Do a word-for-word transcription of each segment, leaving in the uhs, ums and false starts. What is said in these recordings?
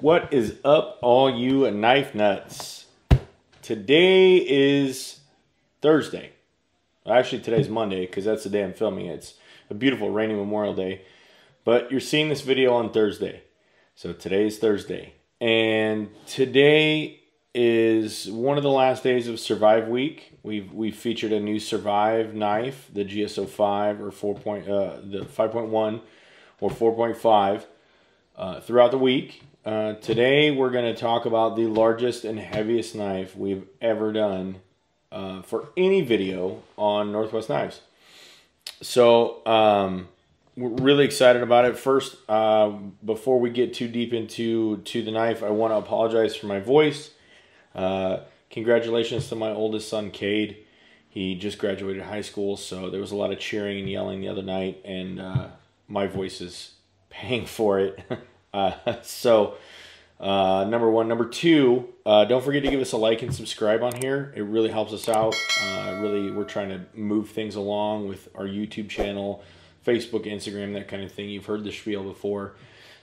What is up, all you knife nuts? Today is Thursday. Actually, today's Monday because that's the day I'm filming it. It's a beautiful rainy Memorial Day, but you're seeing this video on Thursday. So today's Thursday, and today is one of the last days of Survive Week. We've we've featured a new Survive knife, the G S O five or four point, uh, the five point one or four point five, uh, throughout the week. Uh, today we're going to talk about the largest and heaviest knife we've ever done uh, for any video on Northwest Knives. So um, we're really excited about it. First, uh, before we get too deep into to the knife, I want to apologize for my voice. Uh, congratulations to my oldest son, Cade. He just graduated high school, so there was a lot of cheering and yelling the other night, and uh, my voice is paying for it. Uh, so, uh, number one. Number two, uh, don't forget to give us a like and subscribe on here. It really helps us out. Uh, really, we're trying to move things along with our YouTube channel, Facebook, Instagram, that kind of thing. You've heard the spiel before.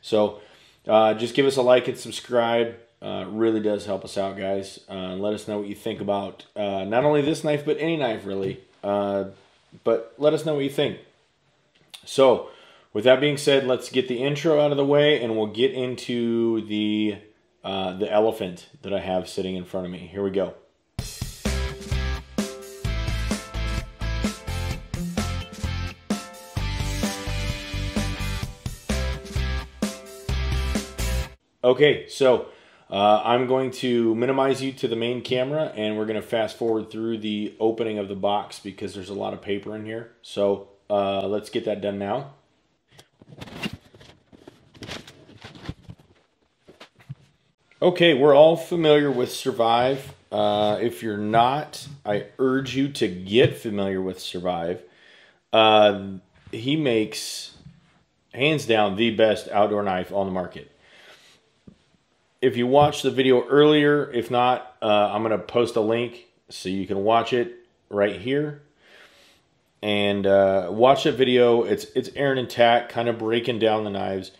So, uh, just give us a like and subscribe. Uh, really does help us out, guys. Uh, let us know what you think about uh, not only this knife, but any knife, really. Uh, but let us know what you think. So, with that being said, let's get the intro out of the way, and we'll get into the uh, the elephant that I have sitting in front of me. Here we go. Okay, so uh, I'm going to minimize you to the main camera, and we're going to fast forward through the opening of the box because there's a lot of paper in here. So uh, let's get that done now. Okay, we're all familiar with Survive. Uh, if you're not, I urge you to get familiar with Survive. Uh, he makes, hands down, the best outdoor knife on the market. If you watched the video earlier, if not, uh, I'm going to post a link so you can watch it right here. And uh, watch that video. It's it's Aaron and Tack kind of breaking down the knives,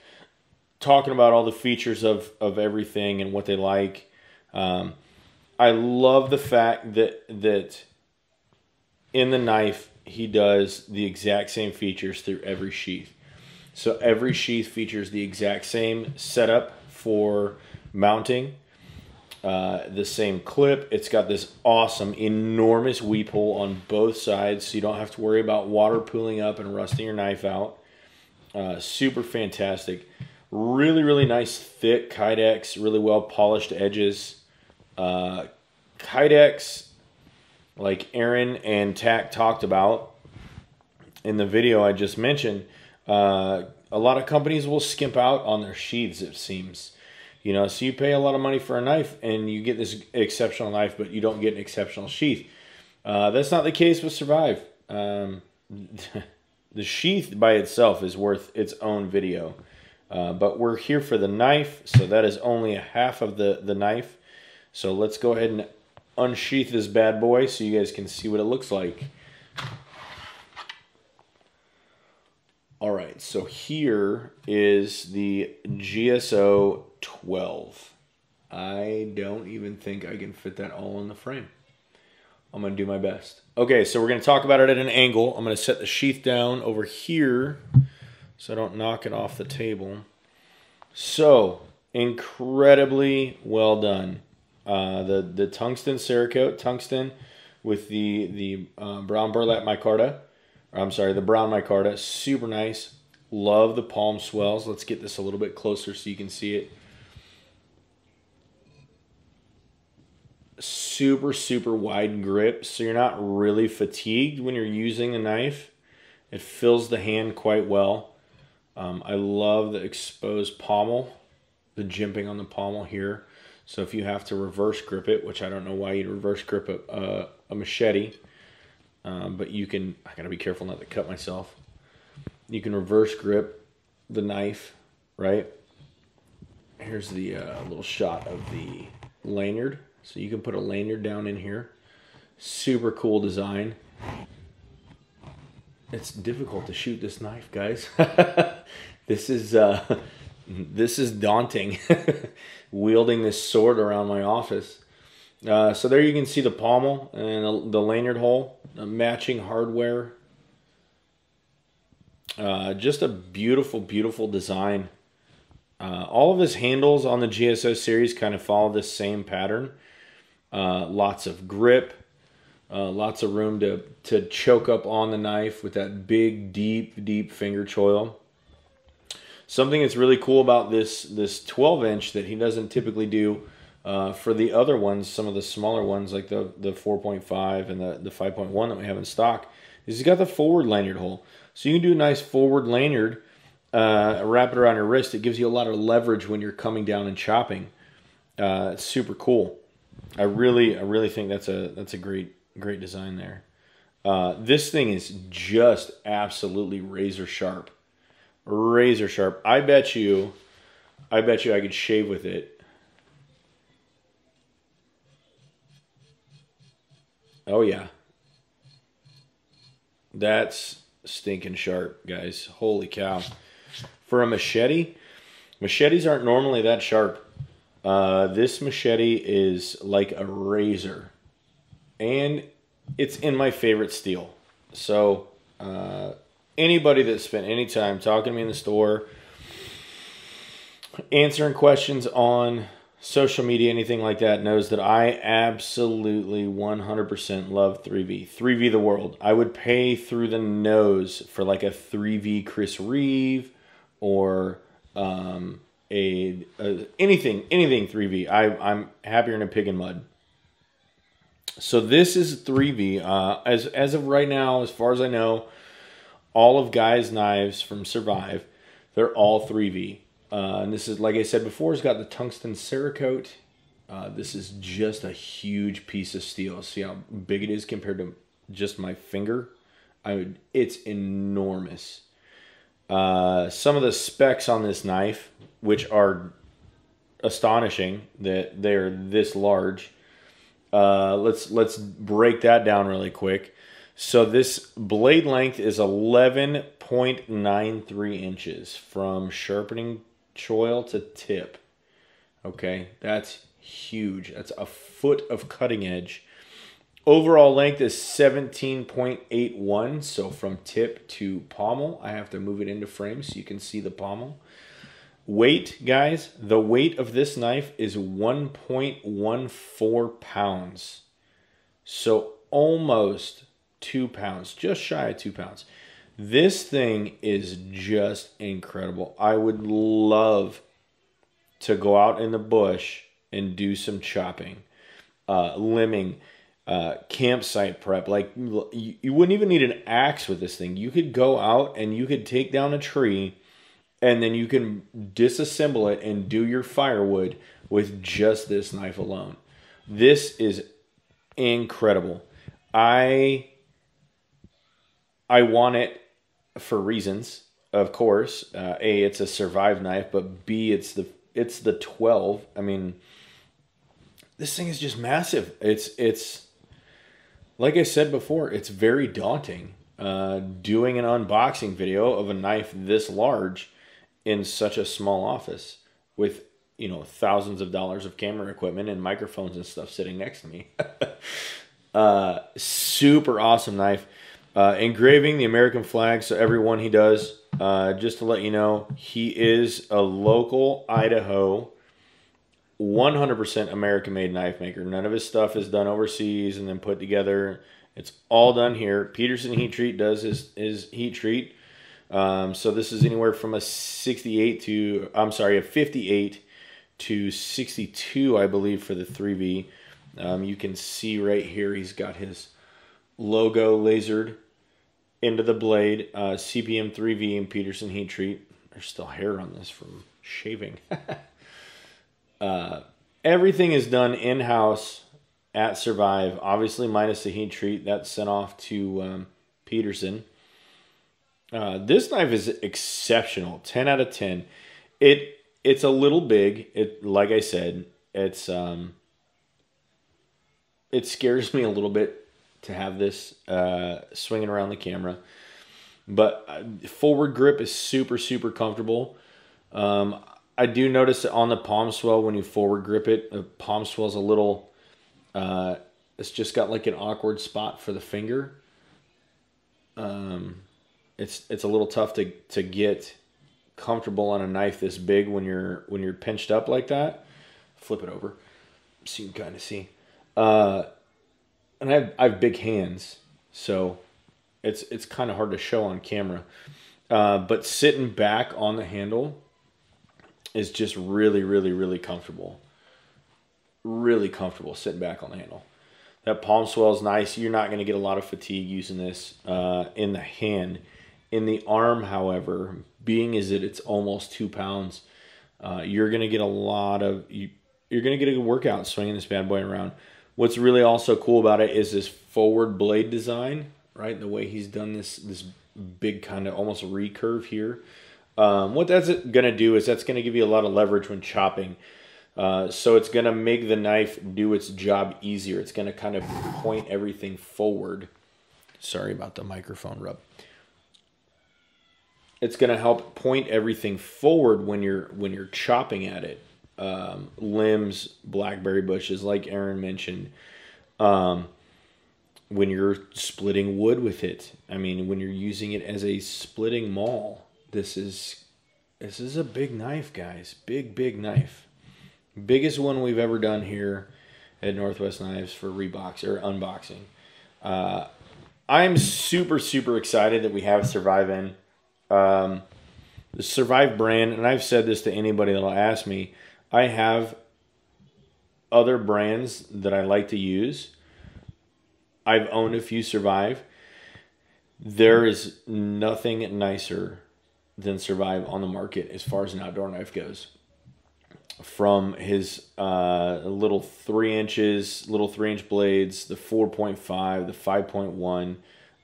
talking about all the features of of everything and what they like. Um, I love the fact that that in the knife he does the exact same features through every sheath. So every sheath features the exact same setup for mounting, uh, the same clip. It's got this awesome, enormous weep hole on both sides, so you don't have to worry about water pooling up and rusting your knife out. Uh, super fantastic. Really, really nice, thick Kydex, really well polished edges. Uh, Kydex, like Aaron and Tack talked about in the video I just mentioned, uh, a lot of companies will skimp out on their sheaths, it seems. You know, so you pay a lot of money for a knife and you get this exceptional knife, but you don't get an exceptional sheath. Uh, that's not the case with Survive. Um, the sheath by itself is worth its own video. Uh, but we're here for the knife, so that is only a half of the, the knife. So let's go ahead and unsheath this bad boy so you guys can see what it looks like. Alright, so here is the G S O twelve. I don't even think I can fit that all in the frame. I'm going to do my best. Okay, so we're going to talk about it at an angle. I'm going to set the sheath down over here, so I don't knock it off the table. So, incredibly well done. Uh, the, the tungsten Cerakote, tungsten with the, the uh, brown burlap micarta. I'm sorry, the brown micarta. Super nice. Love the palm swells. Let's get this a little bit closer so you can see it. Super, super wide grip, so you're not really fatigued when you're using the knife. It fills the hand quite well. Um, I love the exposed pommel, the jimping on the pommel here. So if you have to reverse grip it, which I don't know why you'd reverse grip a, a, a machete, um, but you can, I gotta be careful not to cut myself. You can reverse grip the knife, right? Here's the uh, little shot of the lanyard. So you can put a lanyard down in here. Super cool design. It's difficult to shoot this knife, guys. This is uh, this is daunting, wielding this sword around my office. Uh, so there you can see the pommel and the lanyard hole, the matching hardware. Uh, just a beautiful, beautiful design. Uh, all of his handles on the G S O series kind of follow this same pattern. Uh, lots of grip, uh, lots of room to, to choke up on the knife with that big, deep, deep finger choil. Something that's really cool about this this twelve inch that he doesn't typically do uh, for the other ones, some of the smaller ones like the, the four point five and the, the five point one that we have in stock, is he's got the forward lanyard hole. So you can do a nice forward lanyard, uh, wrap it around your wrist. It gives you a lot of leverage when you're coming down and chopping. Uh, it's super cool. I really, I really think that's a that's a great great design there. Uh, this thing is just absolutely razor sharp. Razor sharp. I bet you, I bet you I could shave with it. Oh yeah. That's stinking sharp, guys. Holy cow. For a machete, machetes aren't normally that sharp. Uh, this machete is like a razor. And it's in my favorite steel. So, uh... anybody that spent any time talking to me in the store, answering questions on social media, anything like that, knows that I absolutely one hundred percent love three V. three V the world. I would pay through the nose for like a three V Chris Reeve or um, a, a anything, anything three V. I, I'm happier than a pig in mud. So this is three V. Uh, as, as of right now, as far as I know, all of Guy's knives from Survive, they're all three V. Uh, and this is, like I said before, it's got the tungsten Cerakote. Uh, this is just a huge piece of steel. See how big it is compared to just my finger? I would, it's enormous. Uh, some of the specs on this knife, which are astonishing that they're this large. Uh, let's, let's break that down really quick. So this blade length is eleven point nine three inches from sharpening choil to tip. Okay, that's huge. That's a foot of cutting edge. Overall length is seventeen point eight one. So from tip to pommel, I have to move it into frame so you can see the pommel. Weight, guys, the weight of this knife is one point one four pounds. So almost two pounds, just shy of two pounds. This thing is just incredible. I would love to go out in the bush and do some chopping, uh, limbing, uh, campsite prep. Like you, you wouldn't even need an axe with this thing. You could go out and you could take down a tree and then you can disassemble it and do your firewood with just this knife alone. This is incredible. I... I want it for reasons, of course. Uh, A, it's a Survive knife, but B, it's the it's the twelve. I mean, this thing is just massive. It's it's like I said before, it's very daunting uh, doing an unboxing video of a knife this large in such a small office with, you know, thousands of dollars of camera equipment and microphones and stuff sitting next to me. uh, super awesome knife. Uh, engraving the American flag, so every one he does, uh, just to let you know, he is a local Idaho, one hundred percent American-made knife maker. None of his stuff is done overseas and then put together. It's all done here. Peterson Heat Treat does his, his heat treat. Um, so this is anywhere from a sixty-eight to, I'm sorry, a fifty-eight to sixty-two, I believe, for the three V. Um, you can see right here he's got his logo lasered into the blade, uh, C P M three V and Peterson Heat Treat. There's still hair on this from shaving. uh, everything is done in-house at Survive, obviously minus the heat treat. That's sent off to um, Peterson. Uh, this knife is exceptional, ten out of ten. It It's a little big. It Like I said, it's um, it scares me a little bit to have this uh, swinging around the camera. But uh, forward grip is super, super comfortable. Um, I do notice that on the palm swell, when you forward grip it, the palm swell's a little, uh, it's just got like an awkward spot for the finger. Um, it's, it's a little tough to, to get comfortable on a knife this big when you're, when you're pinched up like that. Flip it over so you can kind of see. Uh, and I have, I have big hands, so it's, it's kind of hard to show on camera. Uh, but sitting back on the handle is just really, really, really comfortable. Really comfortable sitting back on the handle. That palm swell is nice. You're not going to get a lot of fatigue using this uh, in the hand. In the arm, however, being as it, it's almost two pounds, uh, you're going to get a lot of, you, you're going to get a good workout swinging this bad boy around. What's really also cool about it is this forward blade design, right? The way he's done this, this big kind of almost recurve here. Um, what that's going to do is that's going to give you a lot of leverage when chopping. Uh, so it's going to make the knife do its job easier. It's going to kind of point everything forward. Sorry about the microphone rub. It's going to help point everything forward when you're when you're chopping at it. Um, limbs, blackberry bushes, like Aaron mentioned. Um, when you're splitting wood with it. I mean, when you're using it as a splitting maul. This is, this is a big knife, guys. Big, big knife. Biggest one we've ever done here at Northwest Knives for rebox or unboxing. Uh, I'm super, super excited that we have Survive in. Um, the Survive brand, and I've said this to anybody that'll ask me, I have other brands that I like to use. I've owned a few Survive. There is nothing nicer than Survive on the market as far as an outdoor knife goes. From his uh, little three inches, little three inch blades, the four point five, the five point one,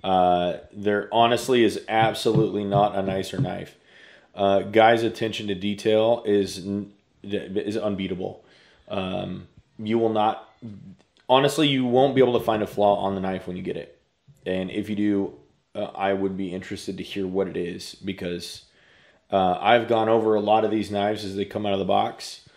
uh, there honestly is absolutely not a nicer knife. Uh, guys' attention to detail is is unbeatable. Um, you will not, honestly, you won't be able to find a flaw on the knife when you get it, and if you do, Uh, I would be interested to hear what it is, because uh, I've gone over a lot of these knives as they come out of the box,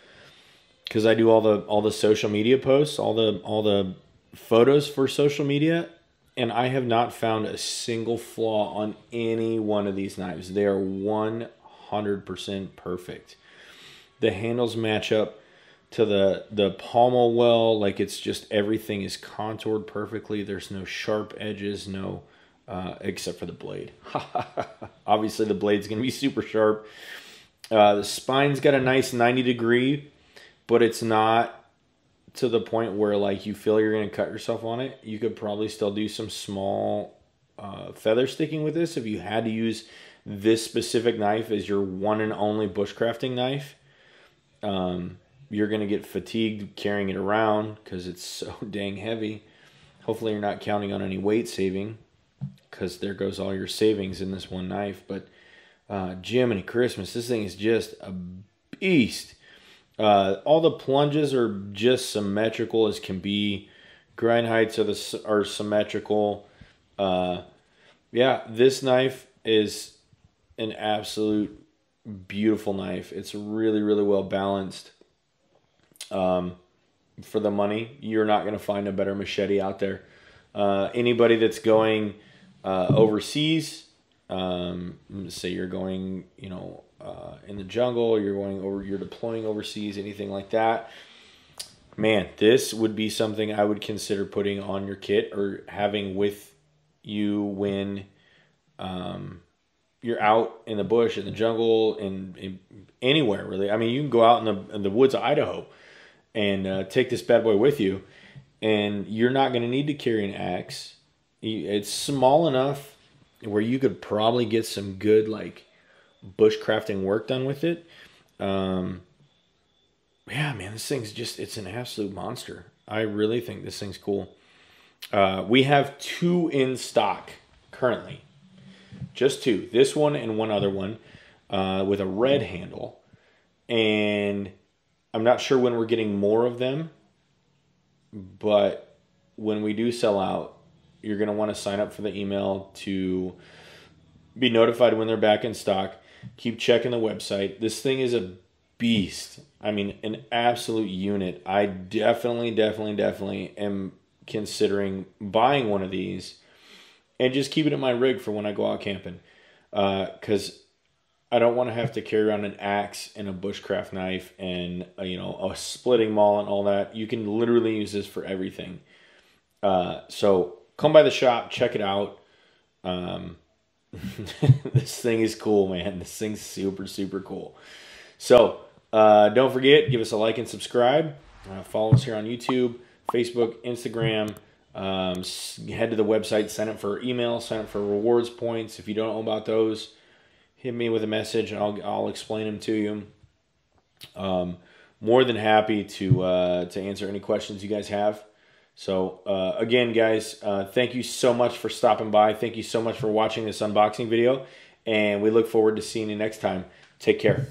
because I do all the all the social media posts, all the all the photos for social media, and I have not found a single flaw on any one of these knives. They are one hundred percent perfect. The handles match up to the the pommel well, like it's just everything is contoured perfectly. There's no sharp edges, no. Uh, except for the blade. Obviously the blade's going to be super sharp. Uh, the spine's got a nice ninety degree, but it's not to the point where like you feel you're going to cut yourself on it. You could probably still do some small uh, feather sticking with this if you had to use this specific knife as your one and only bushcrafting knife. Um, you're going to get fatigued carrying it around because it's so dang heavy. Hopefully you're not counting on any weight saving, because there goes all your savings in this one knife. But uh, Jiminy Christmas, this thing is just a beast. Uh, all the plunges are just symmetrical as can be. Grind heights are, the, are symmetrical. Uh, yeah, this knife is an absolute beautiful knife. It's really, really well balanced. Um, for the money, you're not going to find a better machete out there. Uh, anybody that's going uh, overseas, um, say you're going, you know, uh, in the jungle, you're going over, you're deploying overseas, anything like that, man, this would be something I would consider putting on your kit or having with you when um, you're out in the bush, in the jungle, and in, in anywhere really. I mean, you can go out in the in the woods of Idaho and uh, take this bad boy with you. And you're not going to need to carry an axe. It's small enough where you could probably get some good like bushcrafting work done with it. Um, yeah, man, this thing's just, it's an absolute monster. I really think this thing's cool. Uh, we have two in stock currently. Just two. This one and one other one uh, with a red handle. And I'm not sure when we're getting more of them. But when we do sell out, you're going to want to sign up for the email to be notified when they're back in stock. Keep checking the website. This thing is a beast. I mean, an absolute unit. I definitely, definitely, definitely am considering buying one of these and just keep it in my rig for when I go out camping. Because uh, I don't want to have to carry around an axe and a bushcraft knife and, a, you know, a splitting maul and all that. You can literally use this for everything. Uh, so come by the shop, check it out. Um, this thing is cool, man. This thing's super, super cool. So uh, don't forget, give us a like and subscribe. Uh, follow us here on YouTube, Facebook, Instagram. Um, head to the website, sign up for email, sign up for rewards points. If you don't know about those, hit me with a message and I'll, I'll explain them to you. Um, more than happy to, uh, to answer any questions you guys have. So, uh, again, guys, uh, thank you so much for stopping by. Thank you so much for watching this unboxing video, and we look forward to seeing you next time. Take care.